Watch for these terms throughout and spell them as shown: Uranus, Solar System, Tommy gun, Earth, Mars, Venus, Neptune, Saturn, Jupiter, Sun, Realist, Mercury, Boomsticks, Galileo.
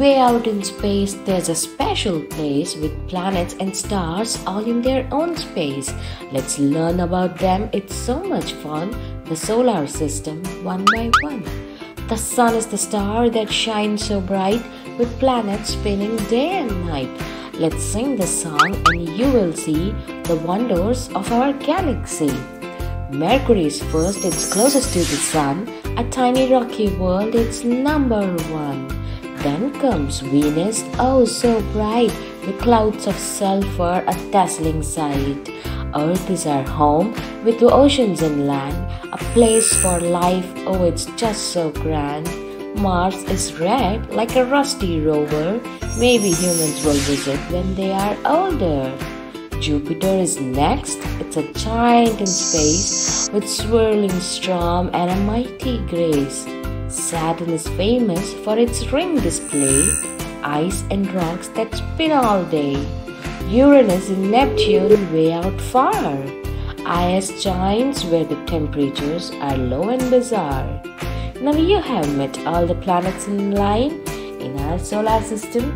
Way out in space, there's a special place with planets and stars all in their own space. Let's learn about them. It's so much fun. The solar system, one by one. The sun is the star that shines so bright, with planets spinning day and night. Let's sing the song and you will see the wonders of our galaxy. Mercury is first, it's closest to the sun. A tiny rocky world, it's #1. Then comes Venus, oh so bright, with clouds of sulfur, a dazzling sight. Earth is our home, with the oceans and land, a place for life, oh it's just so grand. Mars is red, like a rusty rover, maybe humans will visit when they are older. Jupiter is next, it's a giant in space, with swirling storm and a mighty grace. Saturn is famous for its ring display, ice and rocks that spin all day. Uranus and Neptune way out far, ice giants where the temperatures are low and bizarre. Now you have met all the planets in line. In our solar system,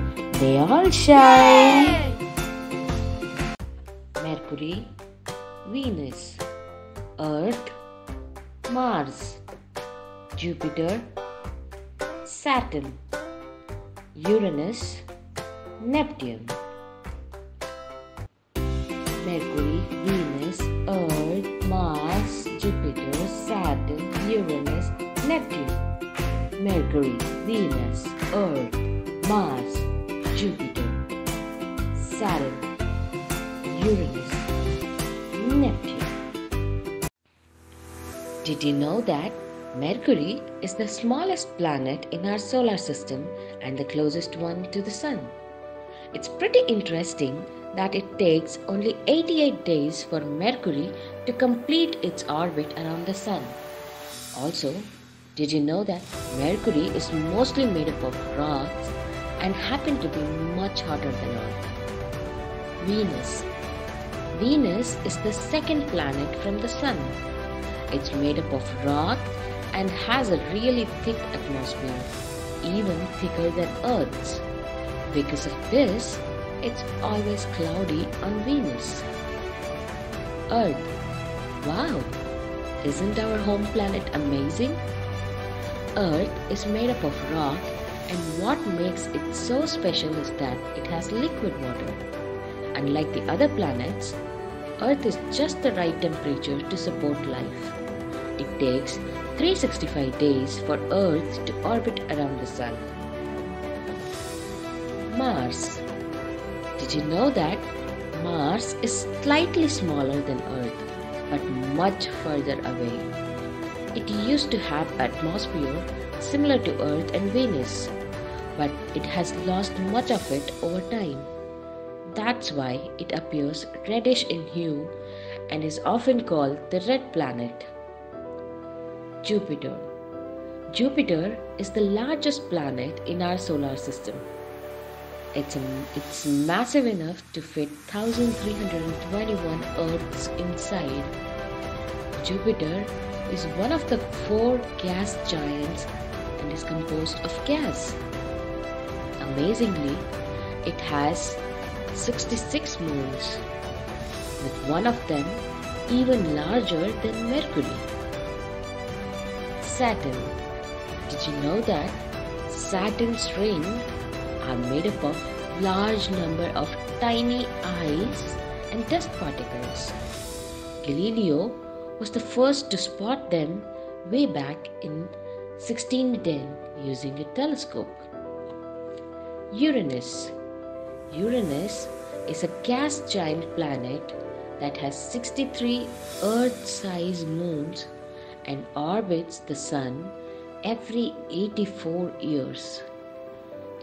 they all shine. Yay! Mercury, Venus, Earth, Mars, Jupiter, Saturn, Uranus, Neptune. Mercury, Venus, Earth, Mars, Jupiter, Saturn, Uranus, Neptune. Mercury, Venus, Earth, Mars, Jupiter, Saturn, Uranus, Neptune. Did you know that Mercury is the smallest planet in our solar system and the closest one to the sun? It's pretty interesting that it takes only 88 days for Mercury to complete its orbit around the sun. Also, did you know that Mercury is mostly made up of rocks and happens to be much hotter than Earth? Venus is the second planet from the sun. It's made up of rock and has a really thick atmosphere, even thicker than Earth's. Because of this, it's always cloudy on Venus. Earth. Wow! Isn't our home planet amazing? Earth is made up of rock, and what makes it so special is that it has liquid water. Unlike the other planets, Earth is just the right temperature to support life. It takes 365 days for Earth to orbit around the sun. Mars. Did you know that Mars is slightly smaller than Earth, but much further away? It used to have an atmosphere similar to Earth and Venus, but it has lost much of it over time. That's why it appears reddish in hue and is often called the red planet. Jupiter. Jupiter is the largest planet in our solar system. It's massive enough to fit 1,321 Earths inside. Jupiter is one of the 4 gas giants and is composed of gas. Amazingly, it has 66 moons, with one of them even larger than Mercury. Saturn. Did you know that Saturn's rings are made up of large number of tiny ice and dust particles? Galileo was the first to spot them way back in 1610 using a telescope. Uranus. Uranus is a gas giant planet that has 63 Earth-sized moons and orbits the sun every 84 years.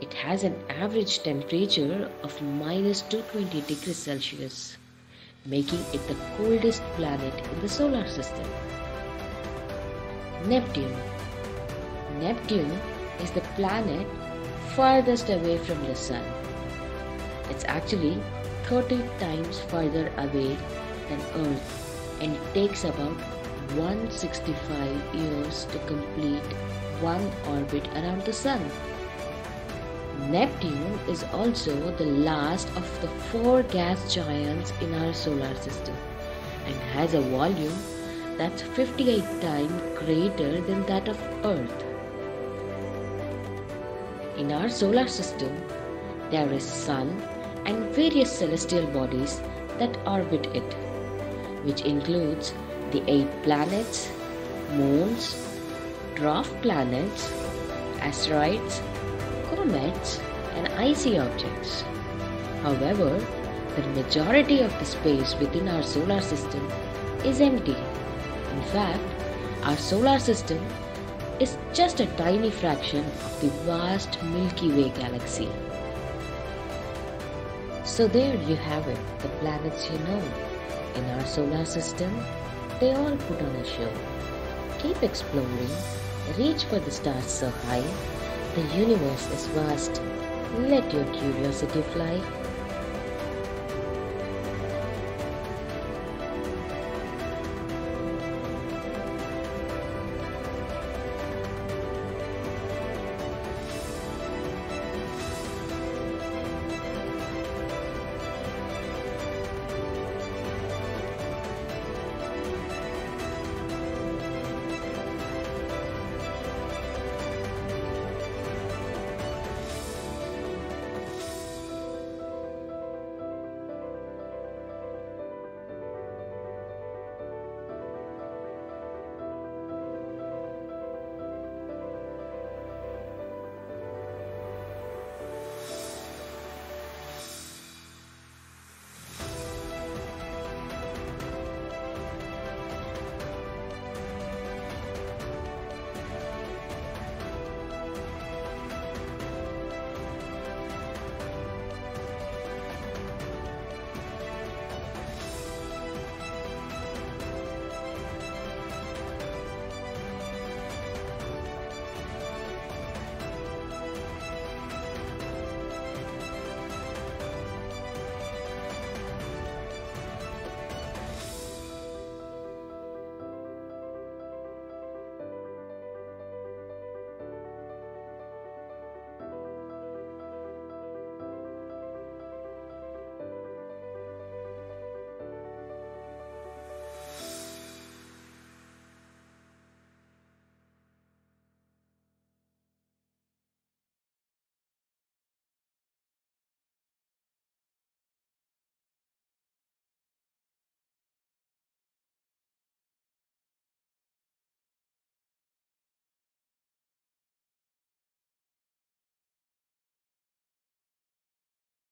It has an average temperature of -220 degrees Celsius, making it the coldest planet in the solar system. Neptune. Neptune is the planet farthest away from the sun. It's actually 30 times further away than Earth and takes about 165 years to complete one orbit around the sun. Neptune is also the last of the four gas giants in our solar system and has a volume that's 58 times greater than that of Earth. In our solar system, there is Sun and various celestial bodies that orbit it, which includes the 8 planets, moons, dwarf planets, asteroids, comets, and icy objects. However, the majority of the space within our solar system is empty. In fact, our solar system is just a tiny fraction of the vast Milky Way galaxy. So there you have it, the planets you know. In our solar system, they all put on a show. Keep exploring, reach for the stars so high, the universe is vast. Let your curiosity fly.